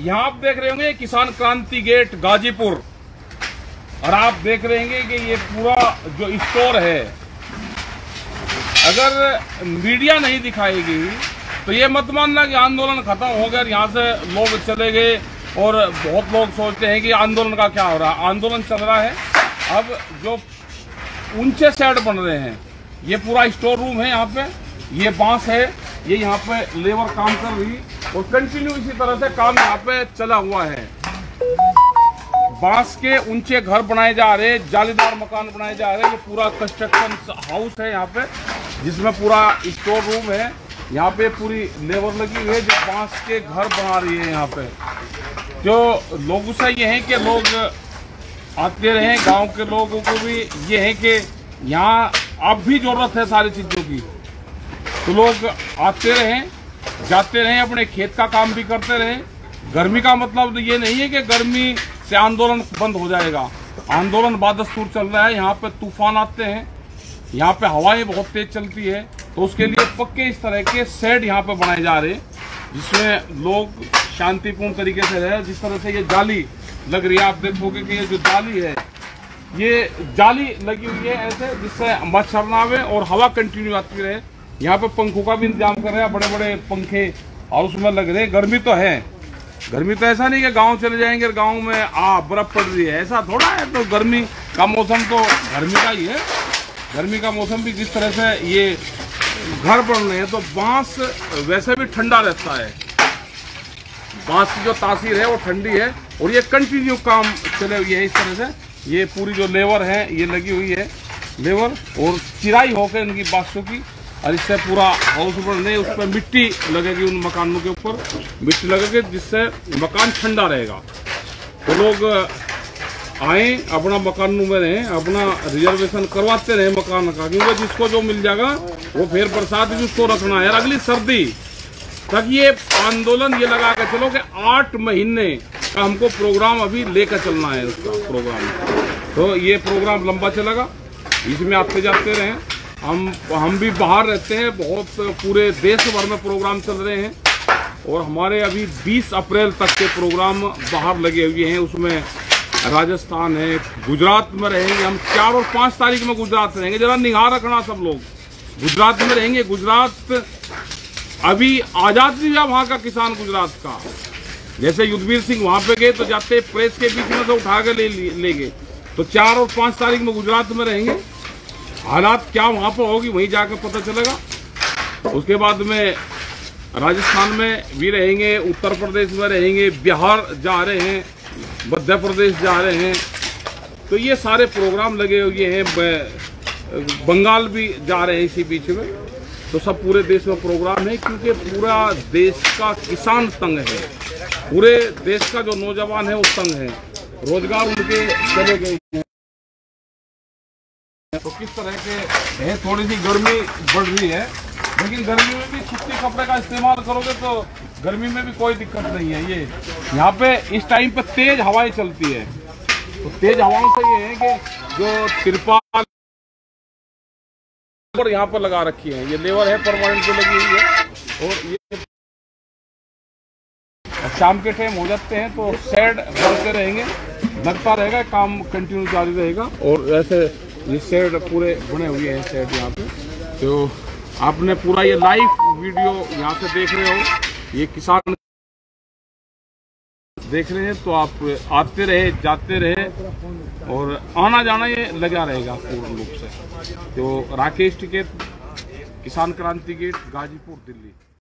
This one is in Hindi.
यहाँ आप देख रहे होंगे किसान क्रांति गेट गाजीपुर, और आप देख रहे होंगे कि ये पूरा जो स्टोर है, अगर मीडिया नहीं दिखाएगी तो ये मत मानना कि आंदोलन खत्म हो गया, यहाँ से लोग चले गए। और बहुत लोग सोचते हैं कि आंदोलन का क्या हो रहा है, आंदोलन चल रहा है। अब जो ऊंचे शेड बन रहे हैं, ये पूरा स्टोर रूम है, यहाँ पे ये बांस है, ये यहाँ पे लेबर काम कर रही और कंटिन्यू इसी तरह से काम यहाँ पे चला हुआ है। बांस के ऊंचे घर बनाए जा रहे, जालीदार मकान बनाए जा रहे। ये पूरा कंस्ट्रक्शन हाउस है यहाँ पे, जिसमें पूरा स्टोर रूम है। यहाँ पे पूरी लेबर लगी हुई है जो बांस के घर बना रही है। यहाँ पे जो लोगों से ये है कि लोग आते रहें, गांव के लोगों को भी ये है कि यहाँ अब भी ज़रूरत है सारी चीज़ों की, तो लोग आते रहें जाते रहें, अपने खेत का काम भी करते रहें। गर्मी का मतलब ये नहीं है कि गर्मी से आंदोलन बंद हो जाएगा, आंदोलन बदस्तूर चल रहा है। यहाँ पे तूफान आते हैं, यहाँ पे हवाएं बहुत तेज चलती है, तो उसके लिए पक्के इस तरह के शेड यहाँ पे बनाए जा रहे हैं, जिसमें लोग शांतिपूर्ण तरीके से रहे। जिस तरह से ये जाली लग रही है, आप देखोगे कि ये जो जाली है, ये जाली लगी हुई है ऐसे, जिससे मच्छर ना आवे और हवा कंटिन्यू आती रहे। यहाँ पे पंखों का भी इंतजाम कर रहे हैं, बड़े बड़े पंखे और उसमें लग रहे हैं। गर्मी तो है, गर्मी तो ऐसा नहीं कि गाँव चले जाएंगे, गाँव में बर्फ पड़ रही है, ऐसा थोड़ा है। तो गर्मी का मौसम तो गर्मी का ही है, गर्मी का मौसम भी जिस तरह से ये घर बन रहे हैं, तो बांस वैसे भी ठंडा रहता है, बांस की जो तासीर है वो ठंडी है। और ये कंटिन्यू काम चले हुए है इस तरह से। ये पूरी जो लेबर है ये लगी हुई है, लेबर और चिराई होकर इनकी बांसों की, और इससे पूरा हाउस बन रहे। उस पर मिट्टी लगेगी, उन मकानों के ऊपर मिट्टी लगेगी, जिससे मकान ठंडा रहेगा। तो लोग आए, अपना मकानों में रहें, अपना रिजर्वेशन करवाते रहे मकान का, क्योंकि जिसको जो मिल जाएगा वो फिर बरसात भी उसको रखना है। अगली सर्दी तक ये आंदोलन ये लगा के चलो कि 8 महीने का हमको प्रोग्राम अभी लेकर चलना है, उसका प्रोग्राम। तो ये प्रोग्राम लंबा चलेगा, इसमें आते जाते रहें। हम भी बाहर रहते हैं, बहुत पूरे देश भर में प्रोग्राम चल रहे हैं, और हमारे अभी 20 अप्रैल तक के प्रोग्राम बाहर लगे हुए हैं। उसमें राजस्थान है, गुजरात में रहेंगे हम, 4 और 5 तारीख में गुजरात रहेंगे। जरा निगाह रखना सब लोग, गुजरात में रहेंगे। गुजरात अभी आज़ाद भी है वहाँ का, किसान गुजरात का। जैसे युद्धवीर सिंह वहाँ पे गए तो जाते प्रेस के बीच में से उठा के ले गए। तो 4 और 5 तारीख में गुजरात में रहेंगे। हालात क्या वहाँ पर होगी वहीं जाकर पता चलेगा। उसके बाद में राजस्थान में भी रहेंगे, उत्तर प्रदेश में रहेंगे, बिहार जा रहे हैं, मध्य प्रदेश जा रहे हैं, तो ये सारे प्रोग्राम लगे हुए हैं। बंगाल भी जा रहे हैं इसी बीच में। तो सब पूरे देश में प्रोग्राम है, क्योंकि पूरा देश का किसान तंग है, पूरे देश का जो नौजवान है वो तंग है, रोजगार उनके चले गए हैं। तो किस तरह के है, थोड़ी सी गर्मी बढ़ रही है, लेकिन गर्मी में भी सूती कपड़े का इस्तेमाल करोगे तो गर्मी में भी कोई दिक्कत नहीं है। ये यहाँ पे इस टाइम पे तेज हवाएं चलती है, तो तेज हवाओं से ये है कि जो तिरपाल लेबर यहाँ पर लगा रखी है, ये लेबर है परमानेंट पे लगी हुई है। और ये शाम के टाइम हो जाते हैं तो शेड बढ़ते रहेंगे, लगता रहेगा, काम कंटिन्यू जारी रहेगा। और ऐसे ये शेड पूरे बने हुए हैं, शेड यहाँ पे। तो आपने पूरा ये लाइव वीडियो यहाँ से देख रहे हो, ये किसान देख रहे हैं, तो आप आते रहे जाते रहे और आना जाना ये लगा रहेगा पूर्ण रूप से। तो राकेश टिकैत, किसान क्रांति गेट, गाजीपुर, दिल्ली।